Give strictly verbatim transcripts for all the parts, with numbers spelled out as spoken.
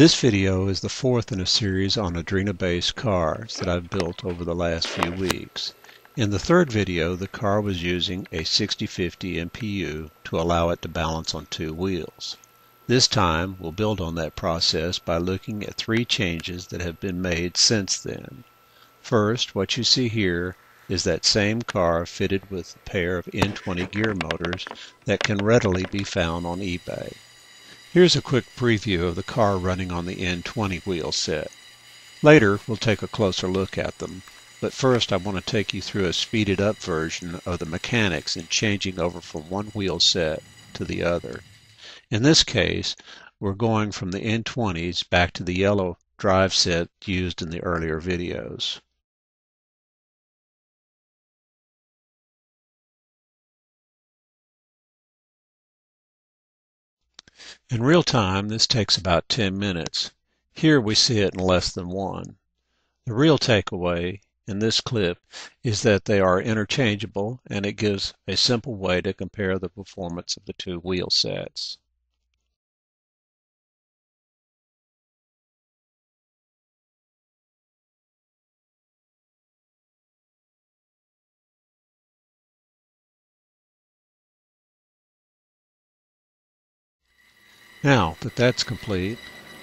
This video is the fourth in a series on Adrena-based cards that I've built over the last few weeks. In the third video, the car was using a sixty fifty M P U to allow it to balance on two wheels. This time, we'll build on that process by looking at three changes that have been made since then. First, what you see here is that same car fitted with a pair of N twenty gear motors that can readily be found on eBay. Here's a quick preview of the car running on the N twenty wheel set. Later, we'll take a closer look at them, but first I want to take you through a speeded up version of the mechanics in changing over from one wheel set to the other. In this case, we're going from the N twenties back to the yellow drive set used in the earlier videos. In real time, this takes about ten minutes. Here we see it in less than one. The real takeaway in this clip is that they are interchangeable, and it gives a simple way to compare the performance of the two wheel sets. Now that that's complete,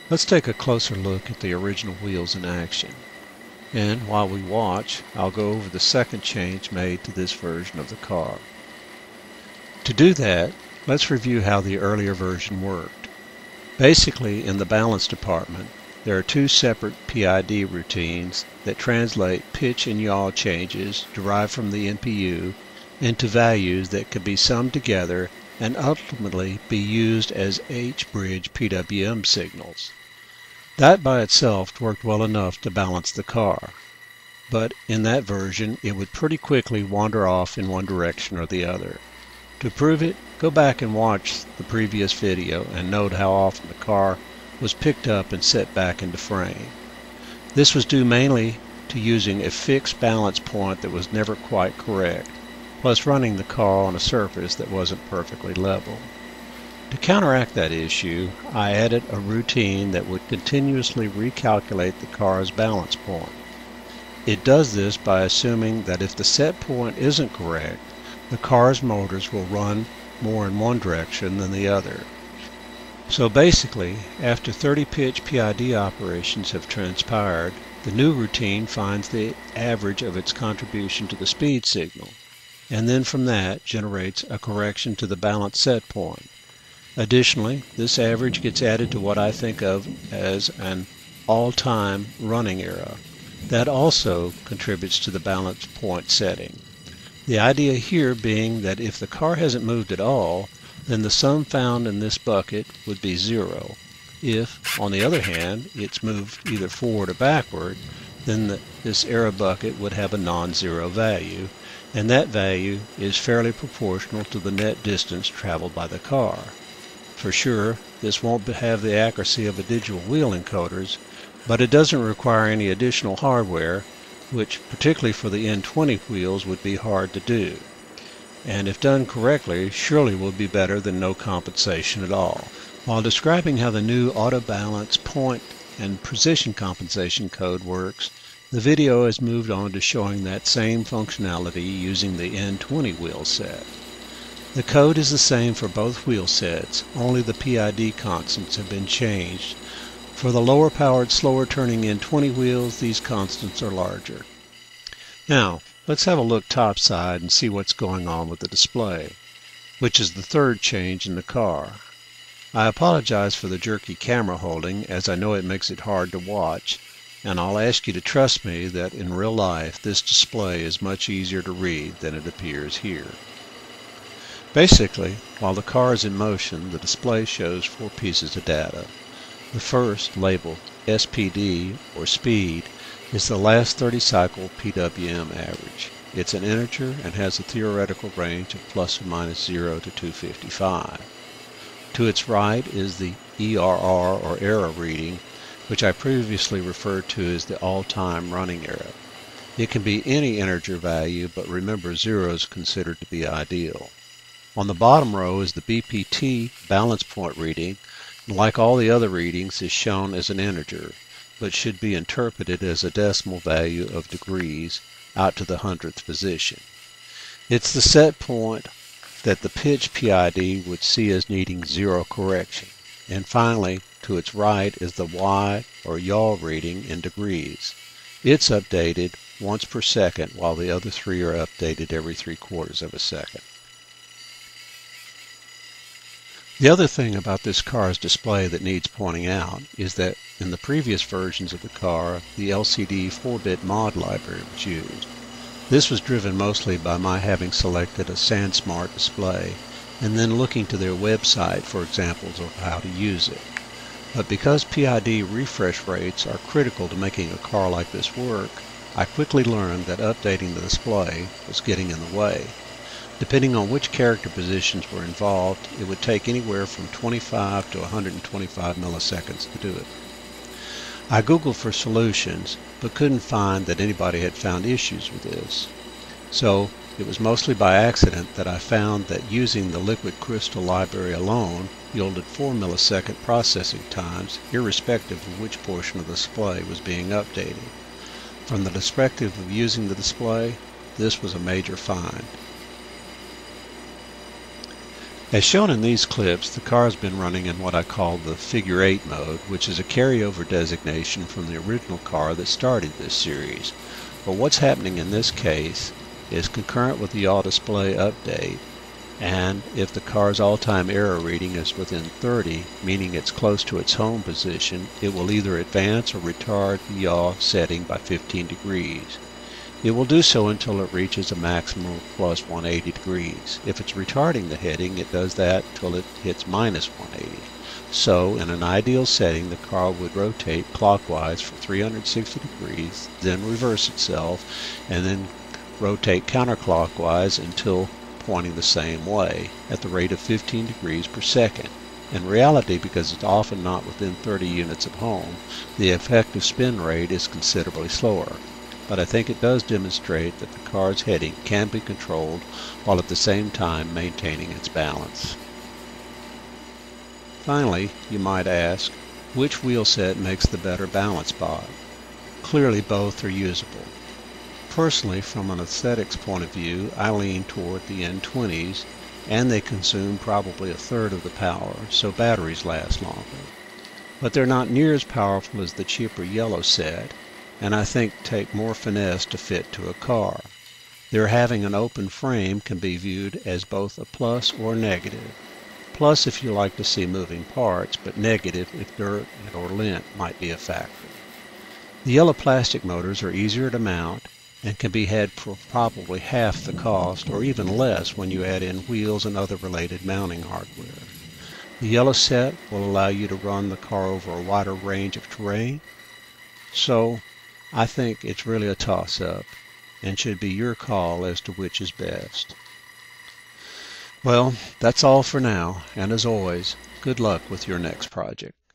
let's take a closer look at the original wheels in action. And while we watch, I'll go over the second change made to this version of the car. To do that, let's review how the earlier version worked. Basically, in the balance department, there are two separate P I D routines that translate pitch and yaw changes derived from the M P U into values that could be summed together and ultimately be used as H bridge P W M signals. That by itself worked well enough to balance the car, but in that version it would pretty quickly wander off in one direction or the other. To prove it, go back and watch the previous video and note how often the car was picked up and set back into frame. This was due mainly to using a fixed balance point that was never quite correct, plus running the car on a surface that wasn't perfectly level. To counteract that issue, I added a routine that would continuously recalculate the car's balance point. It does this by assuming that if the set point isn't correct, the car's motors will run more in one direction than the other. So basically, after thirty pitch P I D operations have transpired, the new routine finds the average of its contribution to the speed signal, and then from that generates a correction to the balance set point. Additionally, this average gets added to what I think of as an all-time running error. That also contributes to the balance point setting. The idea here being that if the car hasn't moved at all, then the sum found in this bucket would be zero. If, on the other hand, it's moved either forward or backward, then the, this error bucket would have a non-zero value, and that value is fairly proportional to the net distance traveled by the car. For sure, this won't have the accuracy of a digital wheel encoder's, but it doesn't require any additional hardware, which particularly for the N twenty wheels would be hard to do. And if done correctly, surely will be better than no compensation at all. While describing how the new auto balance point and precision compensation code works, the video has moved on to showing that same functionality using the N twenty wheel set. The code is the same for both wheel sets, only the P I D constants have been changed. For the lower powered, slower turning N twenty wheels, these constants are larger. Now, let's have a look topside and see what's going on with the display, which is the third change in the car. I apologize for the jerky camera holding, as I know it makes it hard to watch, and I'll ask you to trust me that in real life this display is much easier to read than it appears here. Basically, while the car is in motion, the display shows four pieces of data. The first, labeled S P D or speed, is the last thirty cycle P W M average. It's an integer and has a theoretical range of plus or minus zero to two fifty-five. To its right is the E R R or error reading, which I previously referred to as the all-time running error. It can be any integer value, but remember zero is considered to be ideal. On the bottom row is the B P T balance point reading, like all the other readings, is shown as an integer, but should be interpreted as a decimal value of degrees out to the hundredth position. It's the set point that the pitch P I D would see as needing zero correction. And finally, to its right is the Y or yaw reading in degrees. It's updated once per second, while the other three are updated every three quarters of a second. The other thing about this car's display that needs pointing out is that in the previous versions of the car, the L C D four bit mod library was used. This was driven mostly by my having selected a SanSmart display and then looking to their website for examples of how to use it. But because P I D refresh rates are critical to making a car like this work, I quickly learned that updating the display was getting in the way. Depending on which character positions were involved, it would take anywhere from twenty-five to one hundred twenty-five milliseconds to do it. I Googled for solutions, but couldn't find that anybody had found issues with this. So it was mostly by accident that I found that using the Liquid Crystal library alone yielded four millisecond processing times, irrespective of which portion of the display was being updated. From the perspective of using the display, this was a major find. As shown in these clips, the car has been running in what I call the figure eight mode, which is a carryover designation from the original car that started this series. But what's happening in this case is concurrent with the yaw display update, and if the car's all-time error reading is within thirty, meaning it's close to its home position, it will either advance or retard the yaw setting by fifteen degrees. It will do so until it reaches a maximum of plus one hundred eighty degrees. If it's retarding the heading, it does that till it hits minus one hundred eighty. So, in an ideal setting, the car would rotate clockwise for three hundred sixty degrees, then reverse itself, and then rotate counterclockwise until pointing the same way, at the rate of fifteen degrees per second. In reality, because it's often not within thirty units of home, the effective spin rate is considerably slower. But I think it does demonstrate that the car's heading can be controlled while at the same time maintaining its balance. Finally, you might ask, which wheel set makes the better balance bod? Clearly both are usable. Personally, from an aesthetics point of view, I lean toward the N twenties, and they consume probably a third of the power, so batteries last longer. But they're not near as powerful as the cheaper yellow set, and I think take more finesse to fit to a car. Their having an open frame can be viewed as both a plus or negative. Plus if you like to see moving parts, but negative if dirt or lint might be a factor. The yellow plastic motors are easier to mount and can be had for probably half the cost or even less when you add in wheels and other related mounting hardware. The yellow set will allow you to run the car over a wider range of terrain, so I think it's really a toss-up and should be your call as to which is best. Well, that's all for now, and as always, good luck with your next project.